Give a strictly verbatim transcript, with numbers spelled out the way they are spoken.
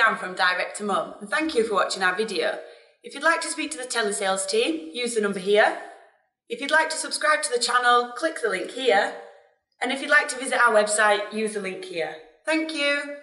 Ann from Direct to Mum, and thank you for watching our video. If you'd like to speak to the telesales team, use the number here. If you'd like to subscribe to the channel, click the link here. And if you'd like to visit our website, use the link here. Thank you.